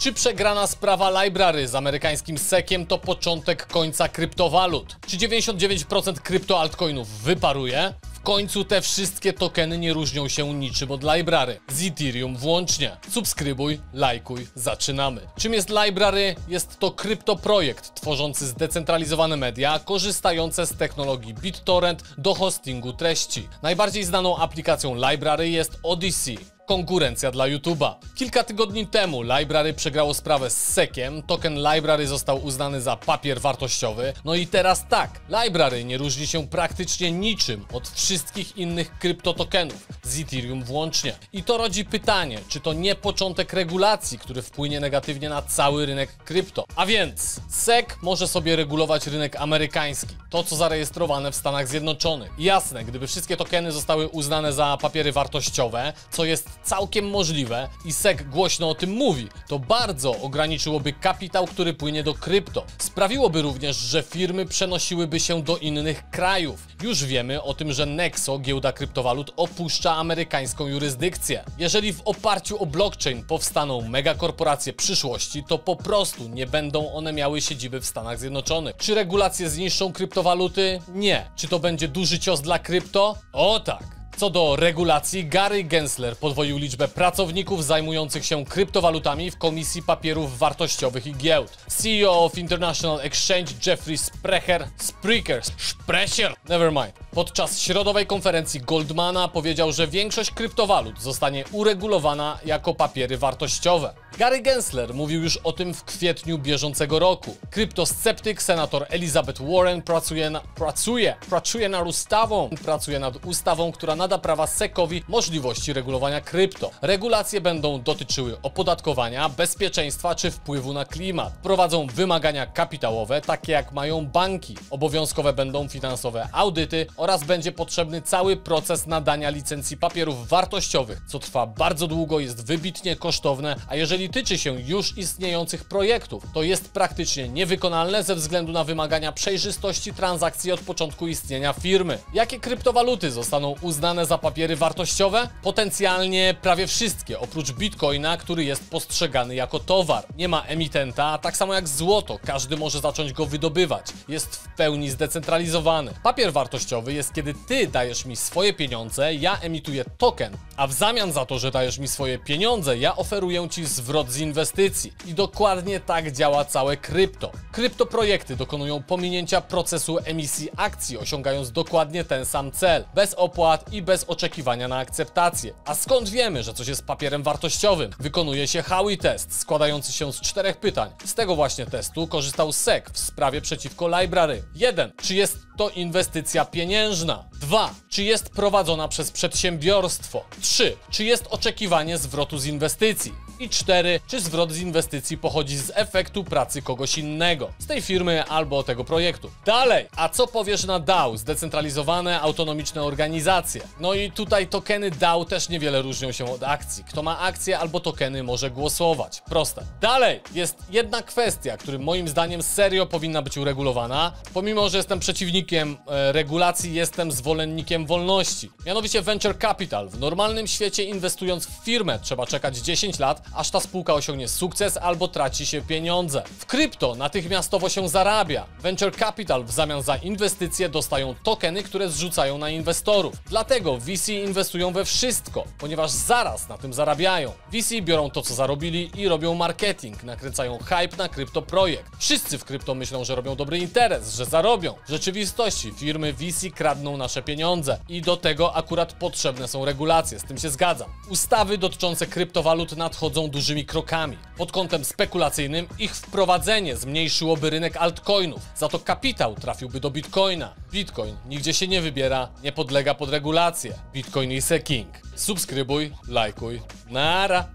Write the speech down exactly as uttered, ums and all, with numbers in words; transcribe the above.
Czy przegrana sprawa L B R Y z amerykańskim sekiem to początek końca kryptowalut? Czy dziewięćdziesiąt dziewięć procent kryptoaltcoinów wyparuje? W końcu te wszystkie tokeny nie różnią się niczym od L B R Y, z Ethereum włącznie. Subskrybuj, lajkuj, zaczynamy. Czym jest L B R Y? Jest to kryptoprojekt tworzący zdecentralizowane media korzystające z technologii BitTorrent do hostingu treści. Najbardziej znaną aplikacją L B R Y jest Odyssey. Konkurencja dla YouTube'a. Kilka tygodni temu L B R Y przegrało sprawę z sekiem, token L B R Y został uznany za papier wartościowy, no i teraz tak, L B R Y nie różni się praktycznie niczym od wszystkich innych kryptotokenów, z Ethereum włącznie. I to rodzi pytanie, czy to nie początek regulacji, który wpłynie negatywnie na cały rynek krypto. A więc S E C może sobie regulować rynek amerykański, to co zarejestrowane w Stanach Zjednoczonych. Jasne, gdyby wszystkie tokeny zostały uznane za papiery wartościowe, co jest całkiem możliwe i S E C głośno o tym mówi, to bardzo ograniczyłoby kapitał, który płynie do krypto. Sprawiłoby również, że firmy przenosiłyby się do innych krajów. Już wiemy o tym, że Nexo, giełda kryptowalut, opuszcza amerykańską jurysdykcję. Jeżeli w oparciu o blockchain powstaną megakorporacje przyszłości, to po prostu nie będą one miały siedziby w Stanach Zjednoczonych. Czy regulacje zniszczą kryptowaluty? Nie. Czy to będzie duży cios dla krypto? O tak! Co do regulacji, Gary Gensler podwoił liczbę pracowników zajmujących się kryptowalutami w Komisji Papierów Wartościowych i Giełd. C E O of International Exchange Jeffrey Sprecher, Sprecher, Sprecher, never mind. Podczas środowej konferencji Goldmana powiedział, że większość kryptowalut zostanie uregulowana jako papiery wartościowe. Gary Gensler mówił już o tym w kwietniu bieżącego roku. Kryptosceptyk senator Elizabeth Warren pracuje, na, pracuje, pracuje nad ustawą, pracuje nad ustawą, która nada prawa sekowi możliwości regulowania krypto. Regulacje będą dotyczyły opodatkowania, bezpieczeństwa czy wpływu na klimat. Prowadzą wymagania kapitałowe, takie jak mają banki. Obowiązkowe będą finansowe audyty oraz będzie potrzebny cały proces nadania licencji papierów wartościowych, co trwa bardzo długo, jest wybitnie kosztowne, a jeżeli tyczy się już istniejących projektów, to jest praktycznie niewykonalne ze względu na wymagania przejrzystości transakcji od początku istnienia firmy. Jakie kryptowaluty zostaną uznane za papiery wartościowe? Potencjalnie prawie wszystkie, oprócz bitcoina, który jest postrzegany jako towar. Nie ma emitenta, tak samo jak złoto, każdy może zacząć go wydobywać. Jest w pełni zdecentralizowany. Papier wartościowy jest, kiedy ty dajesz mi swoje pieniądze, ja emituję token, a w zamian za to, że dajesz mi swoje pieniądze, ja oferuję ci zwrot z inwestycji. I dokładnie tak działa całe krypto. Kryptoprojekty dokonują pominięcia procesu emisji akcji, osiągając dokładnie ten sam cel, bez opłat i bez oczekiwania na akceptację. A skąd wiemy, że coś jest papierem wartościowym? Wykonuje się Howey test, składający się z czterech pytań. Z tego właśnie testu korzystał S E C w sprawie przeciwko L B R Y. jeden. Czy jest to inwestycja pieniężna? dwa. Czy jest prowadzona przez przedsiębiorstwo? trzy. Czy jest oczekiwanie zwrotu z inwestycji? I cztery. Czy zwrot z inwestycji pochodzi z efektu pracy kogoś innego, z tej firmy albo tego projektu? Dalej, a co powiesz na D A O, zdecentralizowane, autonomiczne organizacje? No i tutaj tokeny D A O też niewiele różnią się od akcji. Kto ma akcje albo tokeny, może głosować. Proste. Dalej, jest jedna kwestia, która moim zdaniem serio powinna być uregulowana. Pomimo, że jestem przeciwnikiem e, regulacji, jestem zwolennikiem wolności. Mianowicie venture capital. W normalnym świecie, inwestując w firmę, trzeba czekać dziesięć lat, aż ta spółka osiągnie sukces albo traci się pieniądze. W krypto natychmiastowo się zarabia. Venture capital w zamian za inwestycje dostają tokeny, które zrzucają na inwestorów. Dlatego V C inwestują we wszystko, ponieważ zaraz na tym zarabiają. V C biorą to, co zarobili i robią marketing, nakręcają hype na kryptoprojekt. Wszyscy w krypto myślą, że robią dobry interes, że zarobią. W rzeczywistości firmy V C kradną nasze pieniądze i do tego akurat potrzebne są regulacje, z tym się zgadzam. Ustawy dotyczące kryptowalut nadchodzą dużymi krokami. Pod kątem spekulacyjnym ich wprowadzenie zmniejszyłoby rynek altcoinów, za to kapitał trafiłby do bitcoina. Bitcoin nigdzie się nie wybiera, nie podlega pod regulacje. Bitcoin is a king. Subskrybuj, lajkuj, nara.